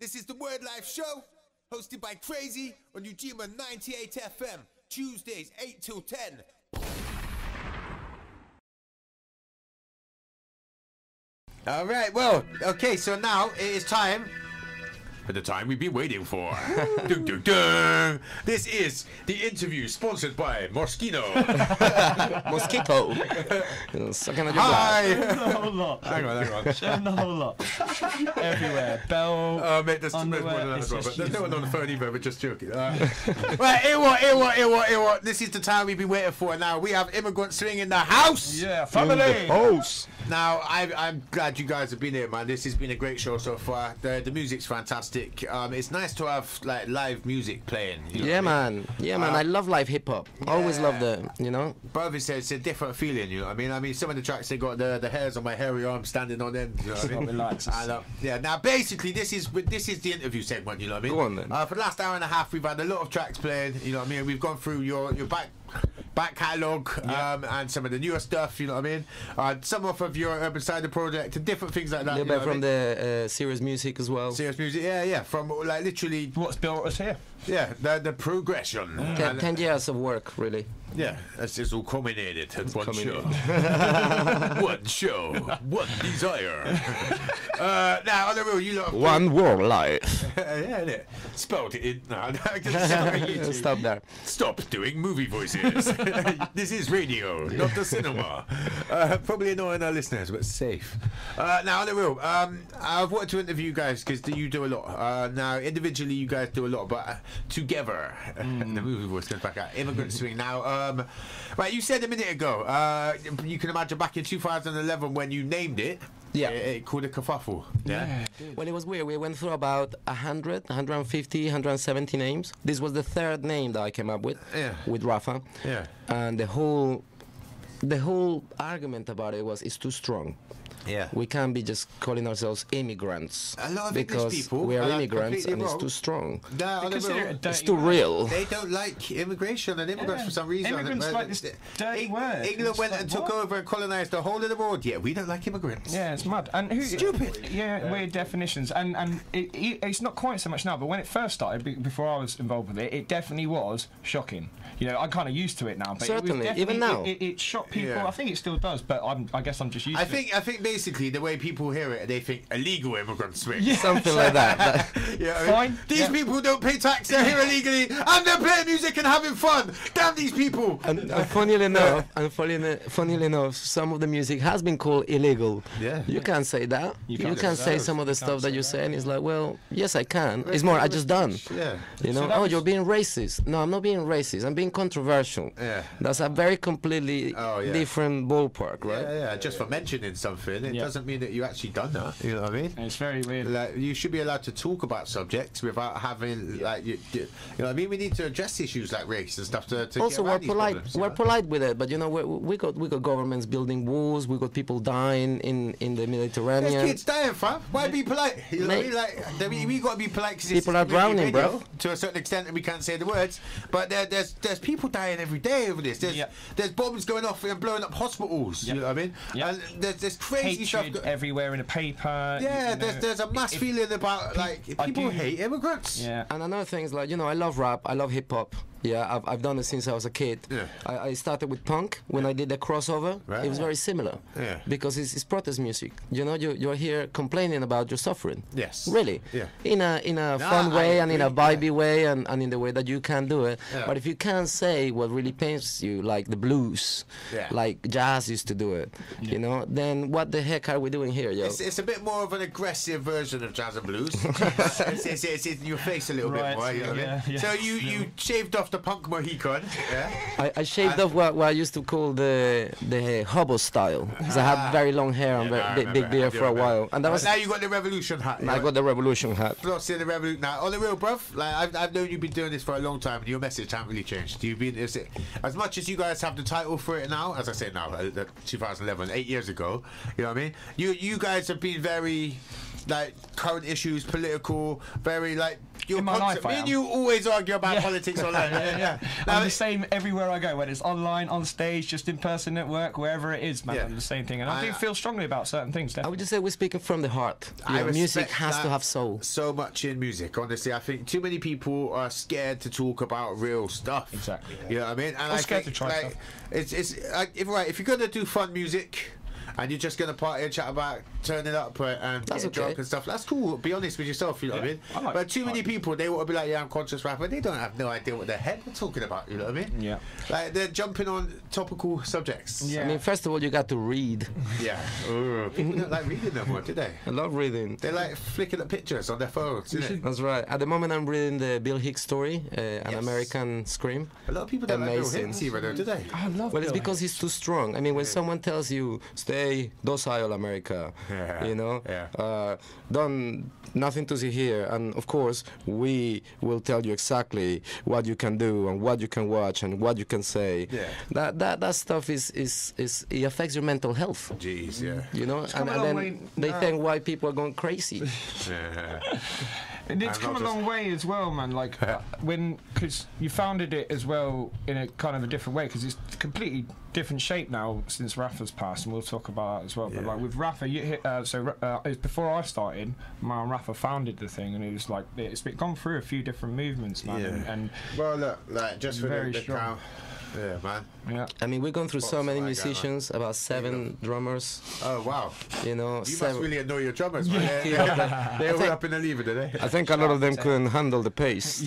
This is the Wordlife Show, hosted by Krazy on Ujima 98 FM, Tuesdays 8 till 10. All right, well, okay, so now it is time for the time we've been waiting for. Dun, dun, dun. This is the interview sponsored by Moschino. Mosquito. Hi. Hang on. Everywhere. Bell. Mate, there's one there's no one on the phone either, we're just joking. Right, it was. This is the time we've been waiting for. Now we have Immigrant Swing in the house. Yeah, family. House. Now I'm glad you guys have been here, man. This has been a great show so far. The music's fantastic. It's nice to have like live music playing. You know yeah, man. I love live hip hop. Yeah. Always loved it. You know. Brother said it's a different feeling. You know what I mean? I mean, some of the tracks they got the hairs on my hairy arm standing on them. You know what I mean? Relax. Yeah. Now basically this is the interview segment. You know what I mean? Go on then. For the last hour and a half, we've had a lot of tracks playing. You know what I mean? We've gone through your back catalogue, yeah. And some of the newer stuff, you know what I mean? Some off of your Urban Cider project and different things like that. A little bit from the serious music as well. Serious music, yeah. From like literally what's built us here. Yeah, the progression. 10 years of work, really. Yeah, that's just all culminated at one show. One desire. Now, on the real, you lot. One Wordlife. Yeah, innit? Spelled it in. No, stop there. Stop doing movie voices. This is radio, not the cinema. Probably annoying our listeners, but safe. Now, on the real, I've wanted to interview you guys because you do a lot. Now, individually, you guys do a lot, but together, the movie voice goes back out. Immigrant Swing. Now, right, you said a minute ago, you can imagine back in 2011 when you named it. Yeah, it called a kerfuffle. Yeah. Well, it was weird. We went through about 100, 150, 170 names. This was the third name that I came up with. Yeah. With Rafa. Yeah. And the whole argument about it was it's too strong. Yeah. We can't be just calling ourselves immigrants. A lot of English people, we are immigrants, and it's too strong. It's too real. They don't like immigration and immigrants for some reason. Immigrants like this dirty word. England went and took over and colonised the whole of the world. Yeah, we don't like immigrants. Yeah, it's mad. And who? Stupid. Yeah, weird definitions. And it's not quite so much now, but when it first started, before I was involved with it, it definitely was shocking. You know, I'm kind of used to it now. But certainly, even now, it shocked people. I think it still does, but I guess I'm just used to it. I think they. Basically, the way people hear it, they think illegal immigrant swing, yeah. Something like that. Yeah, I mean, fine. These people don't pay tax; they're here illegally, and they're playing music and having fun. Damn these people! And funnily enough, some of the music has been called illegal. Yeah, you can't say that. You can't say some of the stuff that you say, and it's like, well, yes, I can. It's more, I just done. Yeah, you know. So oh, you're being racist. No, I'm not being racist. I'm being controversial. Yeah, that's a very completely different ballpark, right? Yeah. Just for mentioning something. It doesn't mean that you actually done that. You know what I mean? It's very weird. Like, you should be allowed to talk about subjects without having like you know what I mean. We need to address issues like race and stuff. To also, we're polite. Problems, we're polite with it, but you know, we got governments building walls. We got people dying in the Mediterranean. There's kids dying, fam. Why be polite? You know what I mean? Like we got to be polite because people are drowning, bro. To a certain extent, and we can't say the words. But there's people dying every day over this. There's bombs going off and blowing up hospitals. You know what I mean? And there's crazy. Everywhere in the paper. Yeah, you know, there's a mass feeling about like people hate immigrants. Yeah, and another thing is like, you know, I love rap, I love hip hop. Yeah, I've done it since I was a kid. Yeah. I started with punk when I did the crossover. Right. It was very similar. Yeah. Because it's protest music. You know, you're here complaining about your suffering. Yes. Really. Yeah. In a fun way and in a vibey way and in the way that you can do it. Yeah. But if you can't say what really pains you, like the blues, like jazz used to do it, you know, then what the heck are we doing here, yo? It's a bit more of an aggressive version of jazz and blues. it's in your face a little bit more. You know what I mean? So you shaved off the punk Mohican. Yeah. I shaved off what I used to call the hobo style, because I had very long hair and big beard for a while. And that was now you got the revolution hat. I got the revolution hat. Flossing the revolution. Now on the real, bruv, like I've known you've been doing this for a long time, and your message hasn't really changed. You've been as much as you guys have the title for it now, as I say now, 2011, 8 years ago. You know what I mean? You guys have been very like current issues, political, very like your life. Me and you always argue about politics online. I'm the same everywhere I go, whether it's online, on stage, just in person, at work, wherever it is, man. I'm the same thing, and I do feel strongly about certain things. Definitely. I would just say we're speaking from the heart. Music has to have soul. So much in music, honestly. I think too many people are scared to talk about real stuff. Exactly. Yeah. You know what I mean? And I'm scared to try stuff. It's like, if you're gonna do fun music, and you're just going to party and chat about turning up and getting drunk and stuff. That's cool. Be honest with yourself, you know what I mean? But too many people, they want to be like, yeah, I'm conscious rapper. They don't have no idea what the heck they're talking about, you know what I mean? Yeah. Like, they're jumping on topical subjects. Yeah. I mean, first of all, you got to read. Yeah. People don't like reading no more, do they? I love reading. They like flicking at pictures on their phones, isn't it? That's right. At the moment, I'm reading the Bill Hicks story, An American Scream. A lot of people don't like Bill Hicks either, do they? I love Bill Hicks. Well, it's because he's too strong. I mean, when someone tells you, stay docile America, you know, done nothing to see here, and of course we will tell you exactly what you can do and what you can watch and what you can say. That stuff is it affects your mental health. Jeez, you know, and then they think why people are going crazy. And it's come a long way as well, man. Like because you founded it as well in a kind of a different way, because it's completely different shape now since Rafa's passed, and we'll talk about that as well. But like with Rafa, it was before I started, my and Rafa founded the thing, and it was like it's gone through a few different movements, man. And well, look, like just for the crowd. Yeah, man. Yeah. I mean, we've gone through so many musicians, about 7 drummers. Oh, wow. You know, you must really annoy your drummers, right? They were up in the lever, didn't they? I think a lot of them couldn't handle the pace.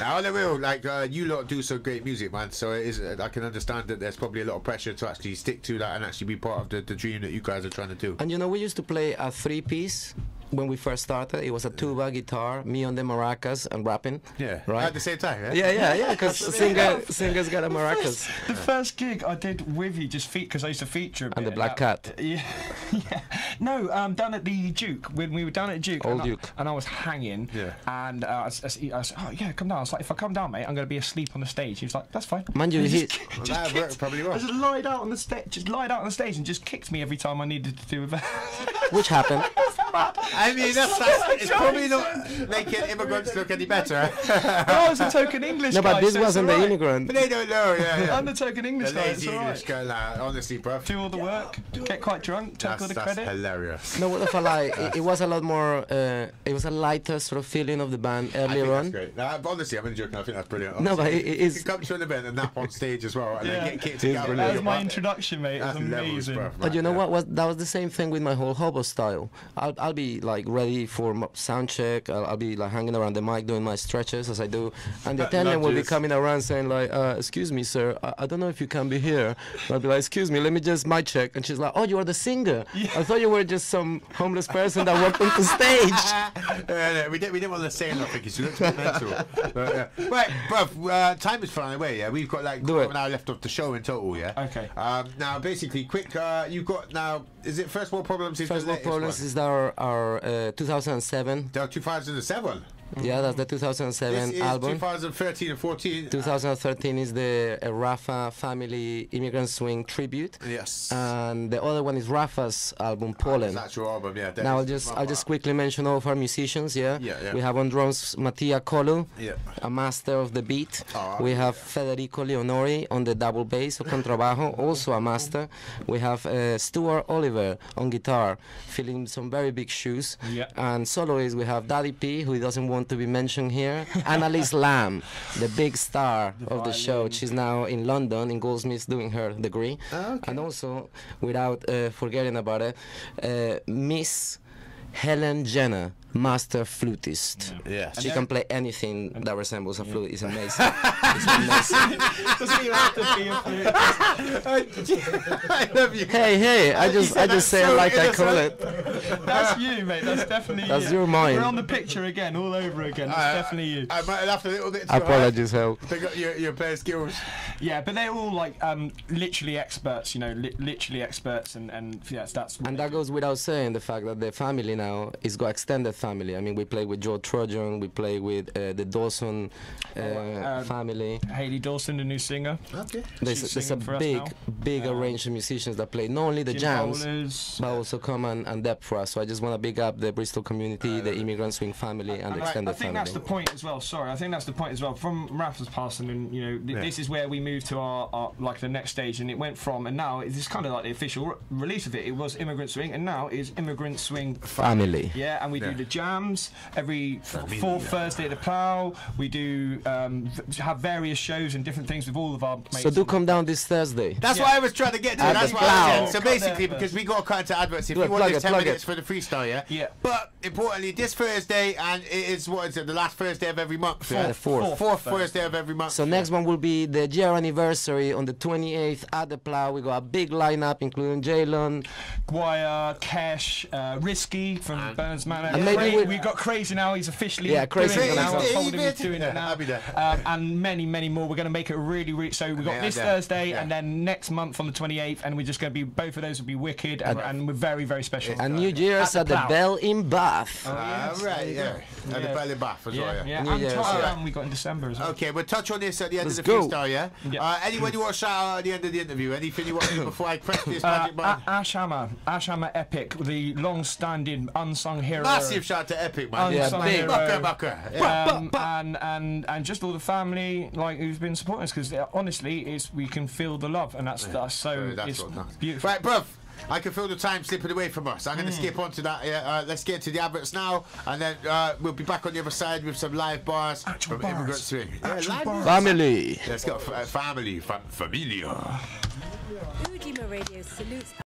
Now, on the real, like, you lot do some great music, man, so it is, I can understand that there's probably a lot of pressure to actually stick to that and actually be part of the dream that you guys are trying to do. And, you know, we used to play a 3-piece. When we first started, it was a tuba, guitar, me on the maracas and rapping. Yeah, right at the same time. Yeah. Because singers got a maracas. The first gig I did with you, just because I used to feature. And the Black Cat. Yeah. No, down at the Duke, when we were down at Duke. And I was hanging. Yeah. And I said, oh yeah, come down. I was like, if I come down, mate, I'm going to be asleep on the stage. He was like, that's fine. Mind you, probably wrong. I just lied out on the stage, and just kicked me every time I needed to do a verse. Which happened. I mean, it's probably not making immigrants look any better. I was a token English guy. No, but this wasn't the immigrant. But they don't know, I'm the token English guy. The lazy English guy, honestly, bruv. Do all the work, get quite drunk, take all the credit. That's hilarious. No, what if I lie? It was a lot more, it was a lighter sort of feeling of the band earlier on. That's great. Honestly, I'm only joking. I think that's brilliant. No, but it is. You come to an event and nap on stage as well, and then get kicked out. That was my introduction, mate. It was amazing. But you know what? That was the same thing with my whole hobo style. I'll be like ready for sound check. I'll be like hanging around the mic doing my stretches as I do, and the attendant will be coming around saying like, "Excuse me, sir, I don't know if you can be here." And I'll be like, "Excuse me, let me just mic check." And she's like, "Oh, you are the singer. I thought you were just some homeless person that walked onto stage." No, we didn't want to say nothing because you looked mental. Right, bruv, time is flying away. Yeah, we've got like an hour left of the show in total. Yeah. Okay. Now, basically, quick. You've got now. Is it First World Problems? First World Problems is our 2007. 2007? Yeah, that's the 2007 album. 2013 and 14. 2013 is the Rafa Family Immigrant Swing tribute. Yes. And the other one is Rafa's album Poland. That's your album, yeah. Now I'll just quickly mention all of our musicians. Yeah. We have on drums Mattia Colu, a master of the beat. We have Federico Leonori on the double bass, contrabajo, also a master. We have Stuart Oliver on guitar, filling some very big shoes. Yeah. And soloists we have Daddy P, who doesn't want to be mentioned here. Annalise Lamb, the big star of the show. She's now in London, in Goldsmiths, doing her degree. And also, without forgetting about it, Miss Helen Jenner, master flutist. She can play anything that resembles a flute. It's amazing. Doesn't even have to be a flute. I love you. Hey, I just say it like innocent. I call it. That's you, mate. That's definitely. That's your mind. We're on the picture again, all over again. That's definitely you. I might have laughed a little bit. Apologies, Hel. They got your player skills. Yeah, but they're all like literally experts. You know, literally experts, and yes, that's. And that goes without saying the fact that the family now is got extended. family. I mean, we played with George Trojan, we played with the Dawson family. Haley Dawson, the new singer. Okay. There's a big range of musicians that play not only the jams, but also come and depth for us. So I just want to big up the Bristol community, the Immigrant Swing family, and extended family. I think that's the point as well. Sorry, I think that's the point as well. From Rafa's passing, and you know, this is where we moved to our like the next stage, and it went from, and now it's kind of like the official release of it. It was Immigrant Swing, and now it's Immigrant Swing Family. Yeah, and we do the jams every fourth Thursday at the Plough. We do have various shows and different things with all of our mates. So do come down this Thursday. That's what I was trying to get to. That's what I was saying. So basically, because we got to cut into adverts, if you want this 10 minutes for the freestyle, yeah. But importantly, this Thursday, and it is what is it? The last Thursday of every month. Fourth Thursday of every month. So next one will be the GR anniversary on the 28th at the Plough. We got a big lineup including Jaylon, Guaya, Cash, Risky from Burns Manor. And maybe we've got Krazy now. He's officially doing it now. And many more. We're going to make it really, really. So we got this Thursday and then next month on the 28th, and we're just going to be, both of those will be wicked, and we're very special. And New Year's at the Bell in Bath. Right, at the Bell in Bath as well. Yeah, and we got in December as well. Okay, we'll touch on this at the end of the freestyle. Anyone you want to shout out at the end of the interview? Anything you want to do before I press this magic button? Ash Hammer, Epic, the long-standing unsung hero. Massive shout to Epic, man. Unsung hero. And just all the family, like, who's been supporting us, because honestly, we can feel the love, and that's so beautiful. Right, bruv. I can feel the time slipping away from us. I'm going to skip on to that. Let's get to the adverts now, and then we'll be back on the other side with some live bars from Immigrant Swing. Family. Let's go. Familia. Ujima Radio salutes.